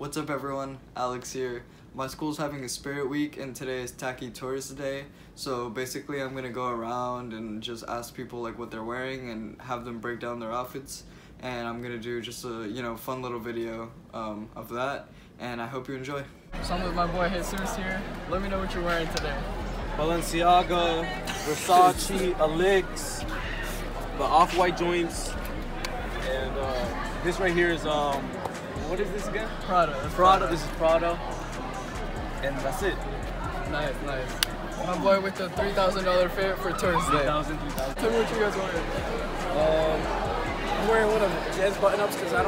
What's up everyone, Alix here. My school's having a spirit week and today is Tacky Tourist Day. So basically I'm gonna go around and just ask people like what they're wearing and have them break down their outfits. And I'm gonna do just a, you know, fun little video of that. And I hope you enjoy. So I'm with my boy Jesus here. Let me know what you're wearing today. Balenciaga, Versace, Alix, the off-white joints. And this right here is what is this again? Prada. Prada. This is Prada. And that's it. Nice, nice. My boy with the $3,000 fit for Tourist Day. $3,000. Tell me what you guys wearing. I'm wearing one of the jazz button-ups because I'm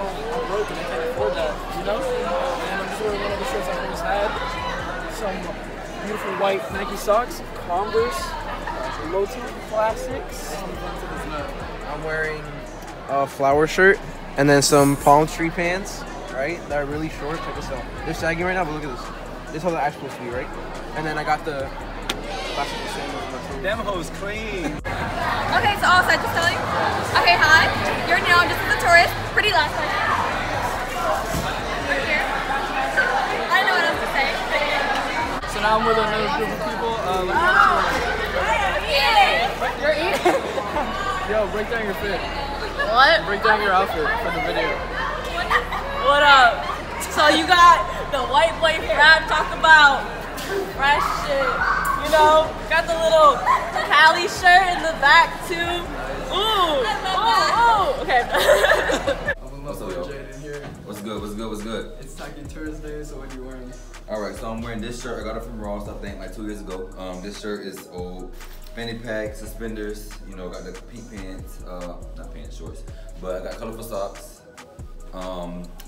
broke and I can't afford that, you know? And I'm just wearing one of the shirts I've always had. Some beautiful white Nike socks, Converse, low-top classics. I'm wearing a flower shirt and then some palm tree pants. Right, they're really short. Check this out. They're sagging right now, but look at this. This is how they're actually supposed to be, right? And then I got the classical sandals. Them hoes clean. Okay, so all set to selling. Okay, hi. You're known just as a tourist. Pretty last one. We're here. I know what else to say. So now I'm with another group of people. You're eating. Yo, break down your fit. What? Break down your outfit for the video. What up? So you got the white boy rap talk about fresh shit, you know? Got the little Cali shirt in the back too. Ooh, ooh, ooh. Okay. What's up, yo? What's good? What's good? What's good? It's Tacky Tourist Day, so what are you wearing? All right, so I'm wearing this shirt. I got it from Ross, I think, like 2 years ago. This shirt is old. Fanny pack, suspenders. You know, got the pink pants, not pants, shorts, but I got colorful socks.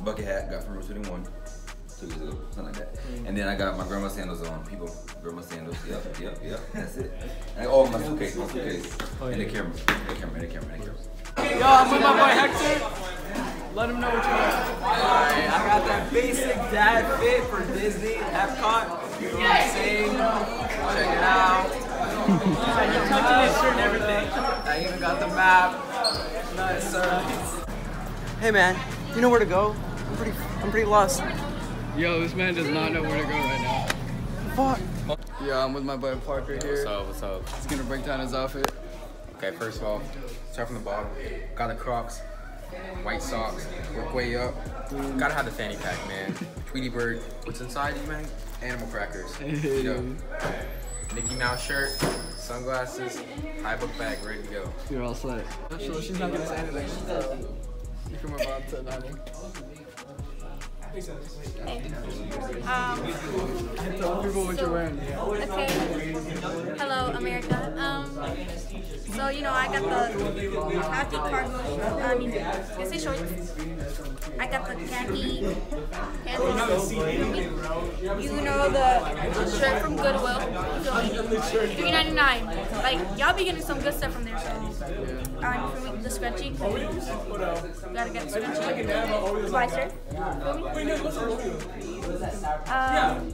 Bucket hat, got from Room 21, 2 years ago, something like that. And then I got my grandma's sandals on, people. Grandma's sandals, yep, that's it. And, oh, my suitcase. Oh, yeah. And the camera. Yo, I'm with my boy Hector. Let him know what you want. Alright, I got that basic dad fit for Disney, Epcot. You know what I'm saying? Check it out. You're touching this shirt and everything. I even got the map. Nice, sir. Hey man, you know where to go? I'm pretty lost. Yo, this man does not know where to go right now. Fuck. Yeah, I'm with my buddy Parker here. What's up, what's up? He's gonna break down his outfit. Okay, first of all, start from the bottom. Got the Crocs, white socks, work way up. Gotta have the fanny pack, man. Tweety Bird, what's inside you, man? Animal crackers. You know. Mickey Mouse shirt, sunglasses, high book bag, ready to go. You're all set. Sure, she's not gonna say anything. Tell people what you're wearing. Okay. Hello, America. So you know, I got the khaki cargo. I got the khaki pants. You know the shirt from Goodwill. $3.99. Like y'all be getting some good stuff from there. So from the scrunchie. Gotta get the scrunchie. Slicer.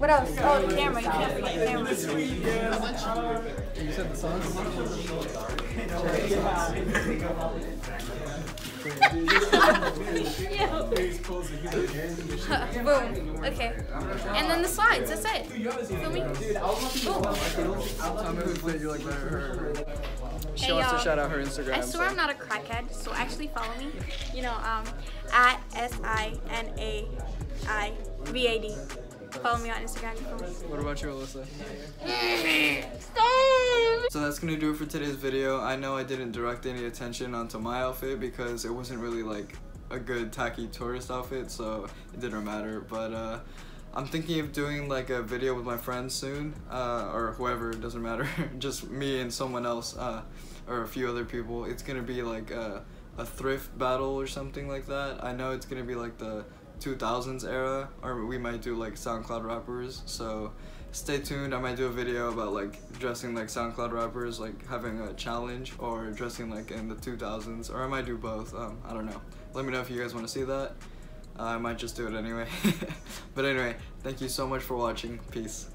What else? Oh, the camera. You can't forget the camera. You said the songs? Boom. Okay. And then the slides. That's it. Feel me? Boom. She wants to shout out her Instagram. I swear I'm not a crackhead, so actually follow me. You know, at SINAIVAD. Follow me on Instagram. What about you, Alyssa? So that's gonna do it for today's video. I know I didn't direct any attention onto my outfit because it wasn't really like a good tacky tourist outfit, so it didn't matter. But I'm thinking of doing like a video with my friends soon, or whoever, it doesn't matter, just me and someone else, or a few other people. It's gonna be like a thrift battle or something like that. I know it's gonna be like the 2000s era, or we might do like SoundCloud rappers, so stay tuned. I might do a video about like dressing like SoundCloud rappers, like having a challenge, or dressing like in the 2000s, or I might do both, I don't know. Let me know if you guys wanna see that. I might just do it anyway. But anyway, thank you so much for watching. Peace.